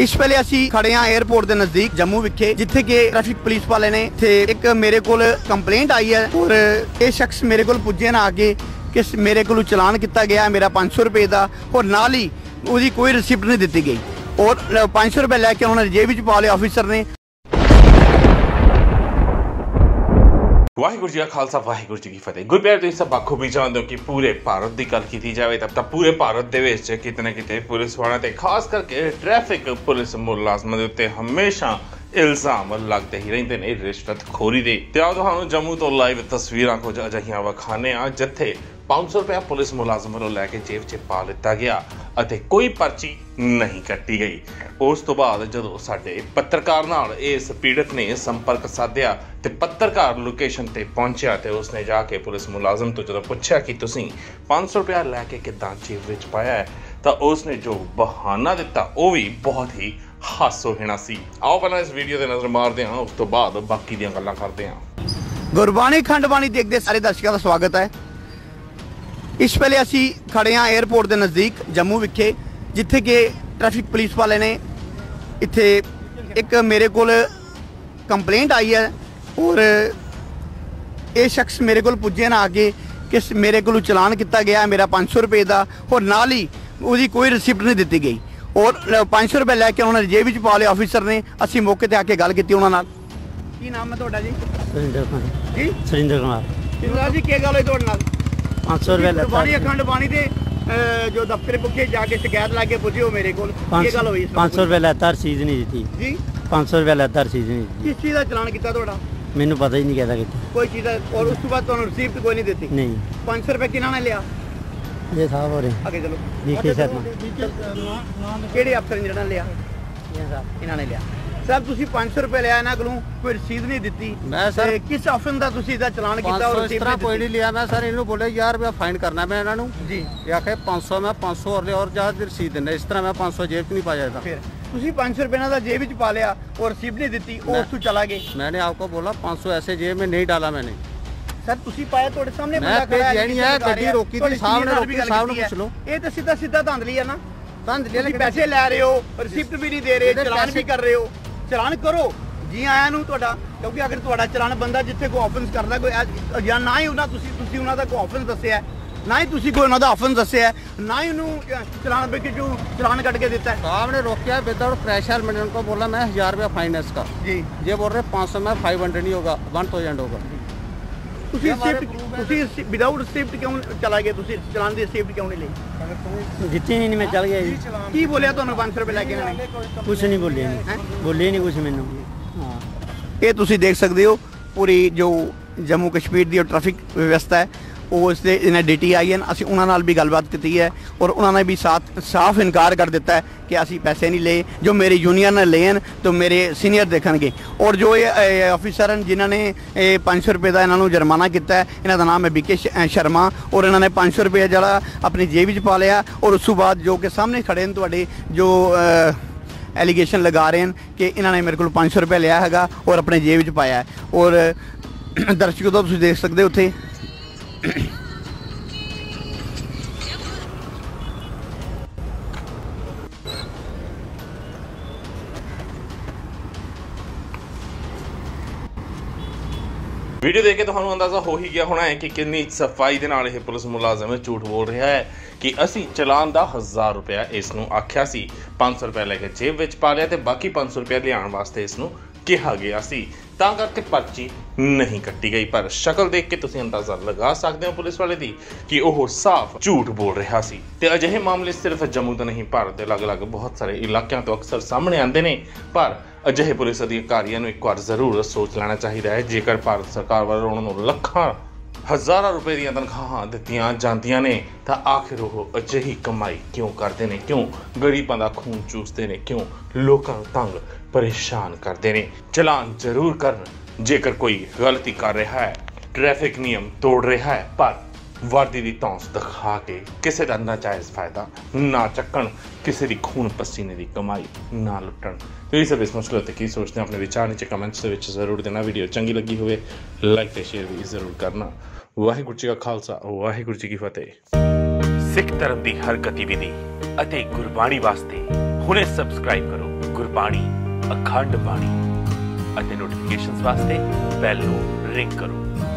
इस वेले असी खड़े हाँ एयरपोर्ट के नजदीक जम्मू विखे, जिथे के ट्रैफिक पुलिस वाले ने थे एक मेरे को कंप्लेंट आई है और ये शख्स मेरे को पुजे ना आके कि मेरे को चलान किया गया मेरा 500 रुपये का और नाल ही उसकी कोई रिसिप्ट नहीं दी गई और 500 रुपये लैके उन्होंने जेब पा लिया ऑफिसर ने। वाहिगुरु जी का खालसा वाहिगुरु जी की फतेह। गुरप्यारे तुसीं सब बखूबी जानते हो कि पूरे भारत की गल की जाए तो पूरे भारत के विच किते ना किते पुलिस वालों ते खास करके ट्रैफिक पुलिस मुलाजमां दे उत्ते हमेशा इल्जाम लगते ही रहते हैं रिश्वतखोरी दे। ते आओ तुहानूं जम्मू तो लाइव तस्वीरां कुछ अजिहियां विखाने आ जिथे 500 रुपया पुलिस मुलाजम वालों लैके जेब च पा लिता गया अते कोई पर्ची नहीं कट्टी गई। उस तो बाद जदों साडे पत्रकार नाल इस पीड़ित ने संपर्क साधिया तो पत्रकार लोकेशन पर पहुंचया तो उसने जाके पुलिस मुलाजम तो जदों पुछया कि तुसीं 500 रुपया लैके किदां जेब विच पाया है तो उसने जो बहाना दिता वो भी बहुत ही हासो हिणा सी। आओ पहला इस वीडियो से नज़र मारते हैं, उस तो बाद बाकी दियां गल्लां करते हैं। गुरबाणी खंडबाणी देखते सारे दर्शकों का स्वागत है। इस वेले असी खड़े हाँ एयरपोर्ट के नज़दीक जम्मू विखे, जिथे के ट्रैफिक पुलिस वाले ने इत्थे एक मेरे को कंप्लेंट आई है और ये शख्स मेरे को पुजे ना आके कि मेरे को चलान किया गया मेरा 500 रुपये का और नाल ही उसकी कोई रिसिप्ट नहीं दी गई और 500 रुपये लैके उन्होंने जेब में पा लिया ऑफिसर ने। असी मौके पर आके गल की उन्होंने। की नाम है तुहाडा जी? सुरेंद्र कुमार जी। क्या गल होई तुहाडे नाल? 500 रुपये लैता, रसीद नहीं दित्ती। 500 रुपया लैता, रसीद नहीं दित्ती। किस चीज़ का चलान किया? मैनूं पता ही नहीं कहदा कित्ता कोई चीज़ का। और उस तों बाद तुहानूं रसीद कोई नहीं दित्ती? नहीं। 500 रुपया किन्हां ने लिया? ये साहब होरे। अगे चलो। विकेश शर्मा किहड़े अफसर ने जिन्हां लिया? इन्हां ने लिया। साहब तुसीं 500 रुपये लिया इन्हां कोलों, कोई रसीद नहीं दित्ती। मैं सर किस ऑफिस दा तुसीं इदा चलान कीता? और रसीद कोई नहीं लिया। मैं सर इन्हूं बोले 1000 रुपया फाइन करना मैं इन्हां नूं जी। ये आखे 500 मैं 500 और ज्यादा रसीद देना। इस तरह मैं 500 जेब च नहीं पाया था। फिर तुसीं 500 रुपये इन्हां दा जेब च पा लिया और रसीद नहीं दित्ती और उस तों चला गए। मैंने आपको बोला 500 ऐसे जेब में नहीं डाला मैंने। सर तुसीं पाया? तुहाडे सामने बंदा खड़ा है। नहीं है गड्डी रोकी थी साहब ने, रोकी साहब नूं पुछ लो। ये तां सीधा सीधा धांधली है ना। धांधली पैसे लै रहे हो, रसीद भी नहीं दे रहे, चलान भी कर रहे हो। चलान करो जी आया नूं तुहाडा, क्योंकि अगर तुहाडा चलान बंदा जिथे कोई ऑफेंस करदा कोई या ना ही उन्हां तुसीं उन्हां दा कोई ऑफेंस दस्सिया ना ही तुसीं कोई उन्हां दा ऑफेंस दस्सिया ना ही उन्होंने चलान बे जो चलान कट के दिता है। साहब ने रोकिया विदाउट प्रेशर। मैंने उनको बोला मैं 1000 रुपया फाइन है इसका जी। ये बोल रहे 500 में 500 नहीं होगा, 1000 होगा। विदाउट रिसिप्ट क्यों चला गया? चलान की रिसिप्ट क्यों नहीं ली? दित्ती नहीं, मैं चल गया जी। की बोलिया तुहानूं 500 रुपये लैके? कुछ नहीं बोलिया, बोलिया नहीं कुछ मैनूं। हाँ ये तुसीं देख सकदे हो पूरी जो जम्मू कश्मीर की ट्रैफिक व्यवस्था है वो इसलिए इन्हें DTI हैं। असी उन्होंने भी गलबात की है और उन्होंने भी साथ साफ इनकार कर दिता है कि असी पैसे नहीं ले, जो मेरी यूनियन ने लेन तो मेरे सीनियर देखेंगे। और जो ये ऑफिसर हैं जिन्होंने 500 रुपये का इन्होंने जुर्माना किया है, इन्हों का नाम है विकेश शर्मा और इन्होंने 500 रुपया जरा अपनी जेब में पा लिया। और उस तो बाद जो कि सामने खड़े हैं तुहाडे जो एलीगेशन लगा रहे हैं कि इन्होंने मेरे को 500 रुपया लिया है और अपने जेब में पाया है। और दर्शकों तो तुसीं देख सकते हो उत्थे वीडियो देख के तुहानूं अंदाजा हो ही गया होना है कि कितनी सफाई दे नाल पुलिस मुलाजम झूठ बोल रहा है कि असी चलान का 1000 रुपया इसनूं आख्या सी, 500 रुपया लैके जेब विच पा लिया तो बाकी 500 रुपया लिआउण वास्ते इसनूं कहा गया सी, तां करके पर्ची नहीं कट्टी गई। पर शक्ल देख के तुसीं अंदाज़ा लगा सकते हो पुलिस वाले दी कि वह साफ झूठ बोल रहा सी। ते अजिहे मामले सिर्फ जम्मू तो नहीं, भारत के अलग अलग बहुत सारे इलाकों तो अक्सर सामने आते हैं। पर अजिहे पुलिस अधिकारियों को एक बार जरूर सोच लेना चाहिए है। जेकर भारत सरकार वालों उन्होंने लखा हज़ारों रुपए दी तनख्वाह दित्तियां जांदियां ने तां आखिर वह अजिही कमाई क्यों करते हैं? क्यों गरीबां दा खून चूसते हैं? क्यों लोकां नूं तंग परेशान करते हैं? चलान जरूर करन जेकर कोई गलती कर रहा है, ट्रैफिक नियम तोड़ रहा है, पर वर्दी की तौंस दिखा के किसी का नाजायज़ फायदा ना चक्कन, किसी की खून पसीने की कमाई ना लुट्टन। तो इस सर्विस मसले उत्ते की सोचते हैं अपने विचार नीचे कमेंट्स विच जरूर देना। वीडियो चंगी लगी होवे लाइक ते शेयर भी जरूर करना। वाहिगुरू जी का खालसा वाहिगुरू जी की फतेह। सिख धर्म की हर गतिविधि गुरबाणी वास्ते हुणे सबसक्राइब करो। गुरबाणी अखंड बाणी और नोटिफिकेशन्स वास्ते बेल नूं रिंग करो।